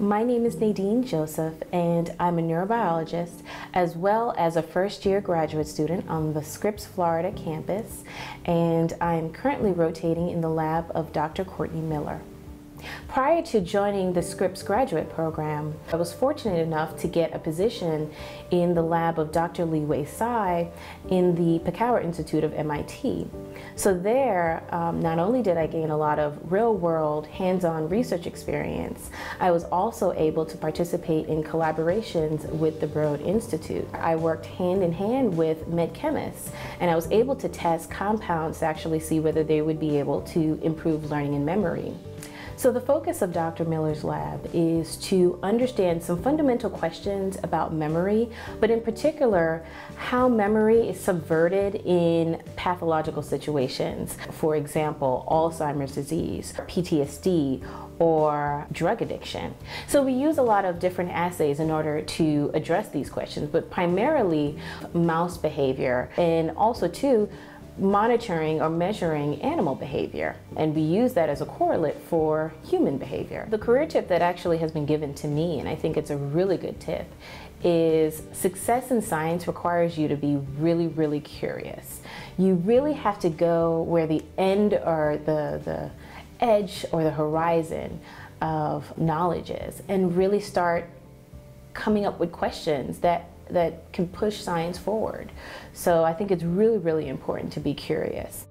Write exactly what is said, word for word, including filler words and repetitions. My name is Nadine Joseph, and I'm a neurobiologist as well as a first-year graduate student on the Scripps, Florida campus, and I'm currently rotating in the lab of Doctor Courtney Miller. Prior to joining the Scripps graduate program, I was fortunate enough to get a position in the lab of Doctor Li-Huei Tsai in the Picower Institute of M I T. So there, um, not only did I gain a lot of real-world, hands-on research experience, I was also able to participate in collaborations with the Broad Institute. I worked hand-in-hand with med chemists, and I was able to test compounds to actually see whether they would be able to improve learning and memory. So the focus of Doctor Miller's lab is to understand some fundamental questions about memory, but in particular, how memory is subverted in pathological situations. For example, Alzheimer's disease, P T S D, or drug addiction. So we use a lot of different assays in order to address these questions, but primarily mouse behavior, and also too, monitoring or measuring animal behavior, and we use that as a correlate for human behavior. The career tip that actually has been given to me, and I think it's a really good tip, is success in science requires you to be really, really curious. You really have to go where the end or the, the edge or the horizon of knowledge is, and really start coming up with questions that that can push science forward. So I think it's really, really important to be curious.